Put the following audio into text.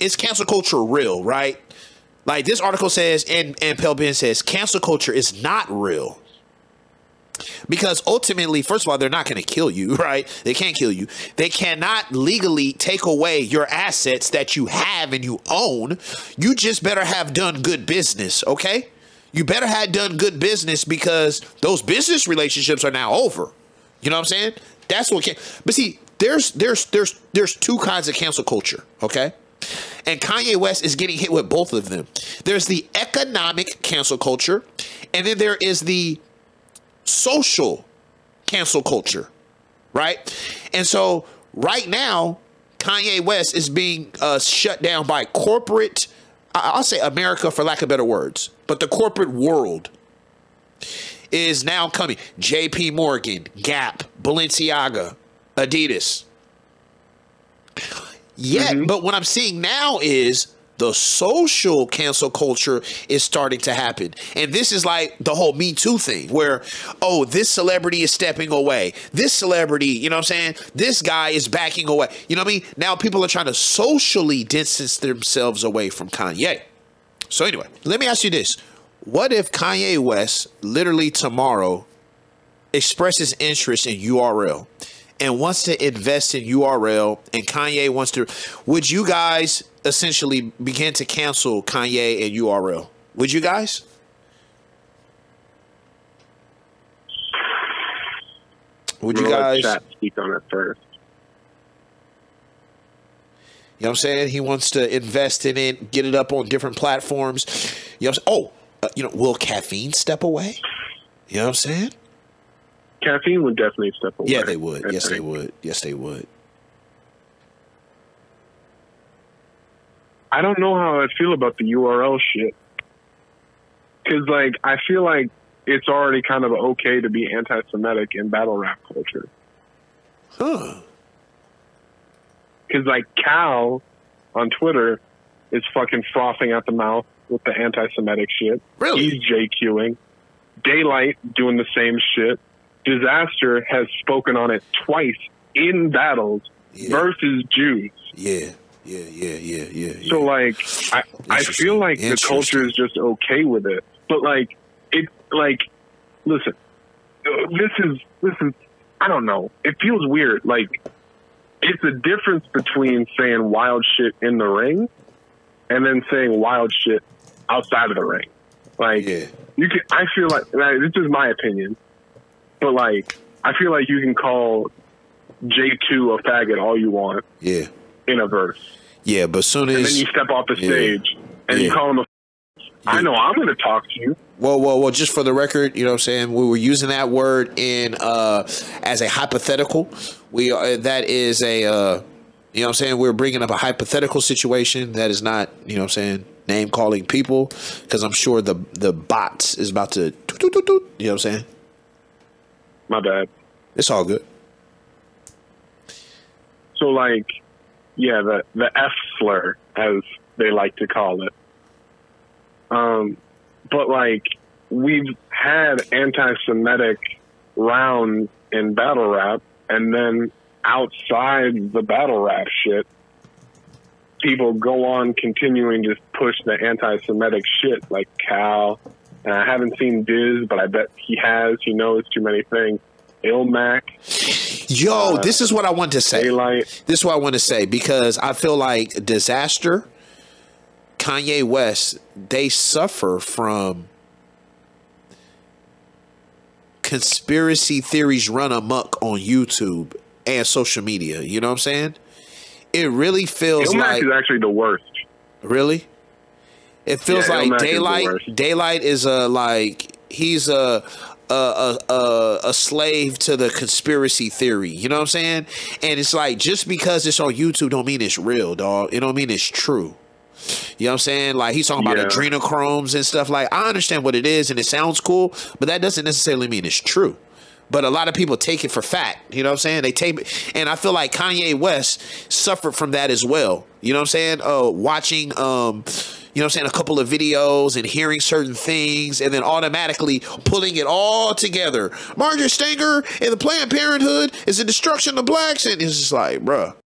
is cancel culture real, right? Like this article says, and Pel Ben says, cancel culture is not real. Because ultimately, first of all, they're not going to kill you, right? They can't kill you. They cannot legally take away your assets that you have and you own. You just better have done good business, okay? You better have done good business because those business relationships are now over. You know what I'm saying? That's what. But see, there's two kinds of cancel culture, okay? And Kanye West is getting hit with both of them. There's the economic cancel culture, and then there is the social cancel culture, right? And so right now, Kanye West is being shut down by corporate, I'll say America for lack of better words, but the corporate world is now coming. JP Morgan, Gap, Balenciaga, Adidas. Yet, but what I'm seeing now is the social cancel culture is starting to happen. And this is like the whole Me Too thing where, oh, this celebrity is stepping away. This celebrity, you know what I'm saying? This guy is backing away. You know what I mean? Now people are trying to socially distance themselves away from Kanye. So anyway, let me ask you this. What if Kanye West literally tomorrow expresses interest in URL and wants to invest in URL and Kanye wants to, would you guys essentially begin to cancel Kanye and URL? Would you guys? Would you guys speak on it first? You know what I'm saying? He wants to invest in it, get it up on different platforms. You know, you know, will Caffeine step away? You know what I'm saying? Caffeine would definitely step away. Yeah, they would. Yes, they would. Yes, they would. I don't know how I feel about the URL shit. Because, like, I feel like it's already kind of okay to be anti-Semitic in battle rap culture. Huh. Because, like, Cal on Twitter is fucking frothing at the mouth with the anti-Semitic shit. Really? He's JQing. Daylight doing the same shit. Disaster has spoken on it twice in battles versus Jews. Yeah. So like, I feel like the culture is just okay with it, but like, listen, this is, I don't know. It feels weird. Like it's a difference between saying wild shit in the ring and then saying wild shit outside of the ring. Like you can, I feel like this is my opinion, but like, I feel like you can call J2 a faggot all you want. Yeah. In a verse. Yeah, but soon as... And then you step off the stage and you call him a... I know I'm going to talk to you. Well, just for the record, you know what I'm saying? We were using that word in as a hypothetical. We are, that is a... you know what I'm saying? We're bringing up a hypothetical situation that is not, you know what I'm saying, name-calling people, because I'm sure the bots is about to... You know what I'm saying? My bad. It's all good. So, like... Yeah, the F slur, as they like to call it. But, like, we've had anti-Semitic rounds in battle rap, and then outside the battle rap shit, people go on continuing to push the anti-Semitic shit, like Cal. And I haven't seen Diz, but I bet he has. He knows too many things. Ill Mac. Yo, this is what I want to say. Daylight. This is what I want to say, because I feel like Disaster, Kanye West, they suffer from conspiracy theories run amok on YouTube and social media. You know what I'm saying? It really feels like... Ill Mac is actually the worst. Really? It feels like Daylight is a, like, he's a... a slave to the conspiracy theory. You know what I'm saying? And it's like, just because it's on YouTube don't mean it's real, dog. It don't mean it's true. You know what I'm saying? Like, he's talking about adrenochromes and stuff. Like, I understand what it is and it sounds cool, but that doesn't necessarily mean it's true. But a lot of people take it for fact. You know what I'm saying? They take it. And I feel like Kanye West suffered from that as well. You know what I'm saying? Watching, you know what I'm saying, a couple of videos and hearing certain things and then automatically pulling it all together. Marjorie Stanger and the Planned Parenthood is the destruction of blacks. And it's just like, bruh.